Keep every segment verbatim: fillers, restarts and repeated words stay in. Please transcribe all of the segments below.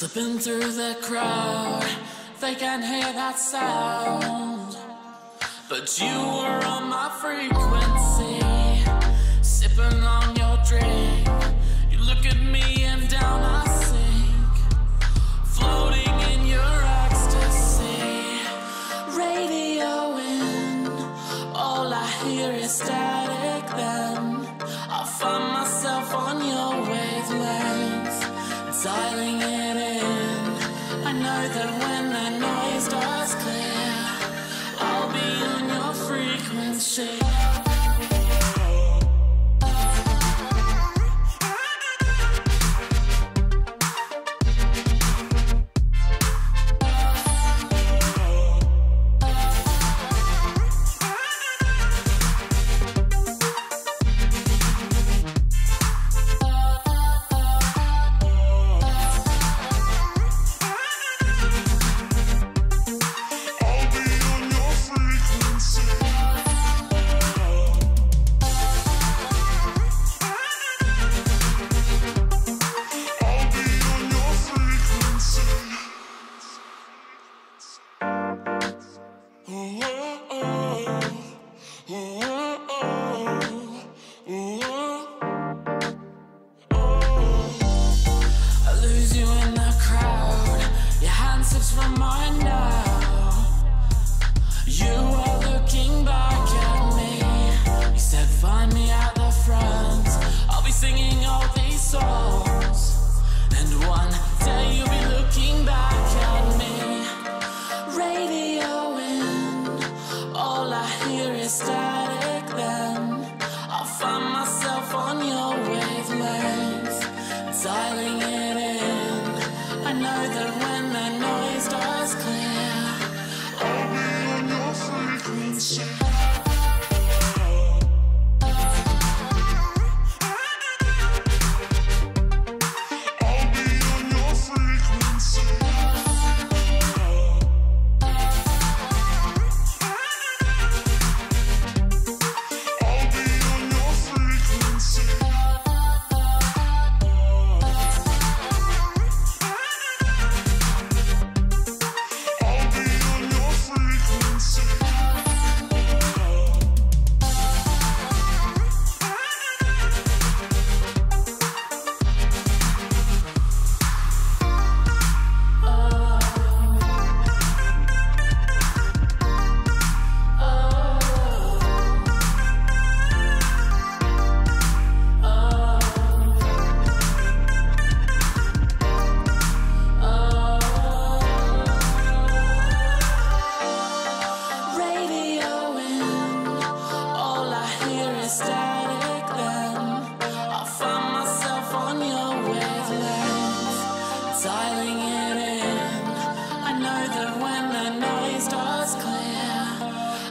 Slipping through the crowd, they can't hear that sound, but you were on my frequency. Sipping on your drink, you look at me and down I sink, floating in your ecstasy. Radio in, all I hear is static. Then I find myself on your wavelength, dialing it in. I know that when the noise starts clear, I'll be on your frequency.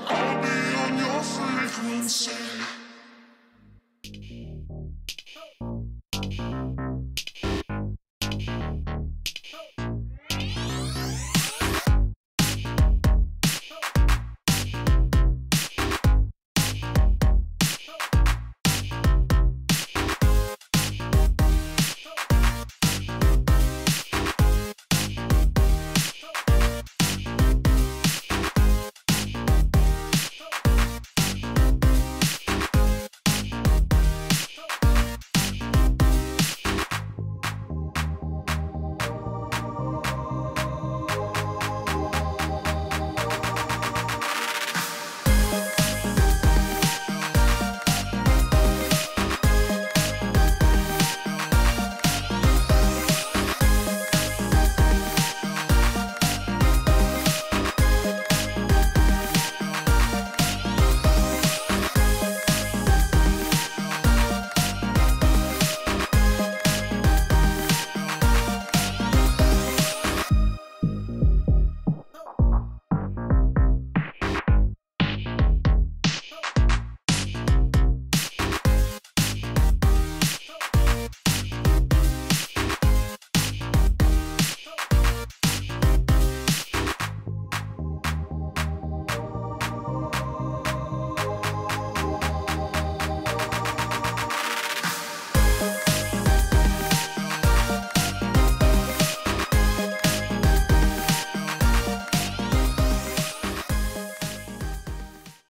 I'll be on your frequency.